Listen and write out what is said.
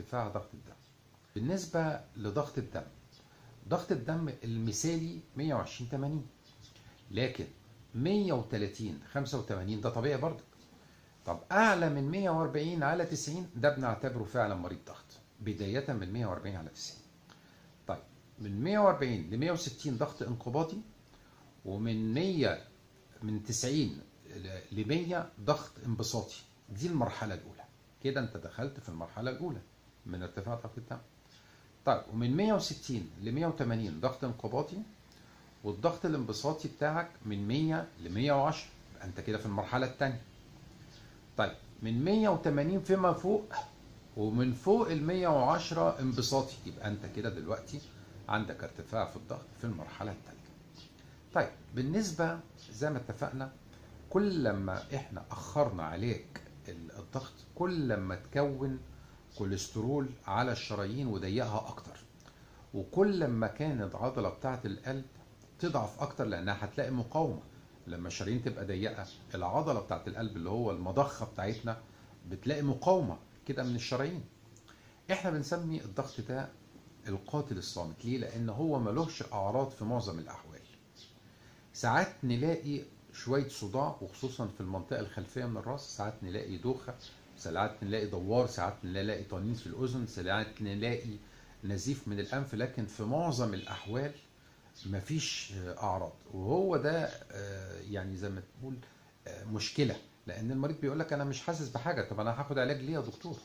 ارتفاع ضغط الدم. بالنسبة لضغط الدم، ضغط الدم المثالي 120/80، لكن 130/85 ده طبيعي برضه. طب أعلى من 140/90 ده بنعتبره فعلا مريض ضغط، بداية من 140/90. طيب من 140 ل 160 ضغط انقباضي، ومن 90 ل 100 ضغط انبساطي. دي المرحلة الأولى، كده أنت دخلت في المرحلة الأولى من ارتفاع ضغط الدم. طيب ومن 160 ل 180 ضغط انقباضي، والضغط الانبساطي بتاعك من 100 ل 110، يبقى أنت كده في المرحلة الثانية. طيب من 180 فيما فوق، ومن فوق ال 110 انبساطي، يبقى أنت كده دلوقتي عندك ارتفاع في الضغط في المرحلة الثالثة. طيب بالنسبة زي ما اتفقنا، كل لما احنا أخرنا علاج الضغط، كل لما تكون كوليسترول على الشرايين وضيقها أكتر، وكل لما كانت العضلة بتاعة القلب تضعف أكتر، لأنها هتلاقي مقاومة. لما الشرايين تبقى ضيقة، العضلة بتاعة القلب اللي هو المضخة بتاعتنا بتلاقي مقاومة كده من الشرايين. احنا بنسمي الضغط ده القاتل الصامت. ليه؟ لأن هو ملوش أعراض في معظم الأحوال. ساعات نلاقي شوية صداع، وخصوصا في المنطقة الخلفية من الراس، ساعات نلاقي دوخة، ساعات نلاقي دوار، ساعات نلاقي طنين في الأذن، ساعات نلاقي نزيف من الأنف، لكن في معظم الأحوال مفيش أعراض. وهو ده يعني زي ما تقول مشكلة، لأن المريض بيقول لك أنا مش حاسس بحاجة. طب أنا هاخد علاج ليه يا دكتور؟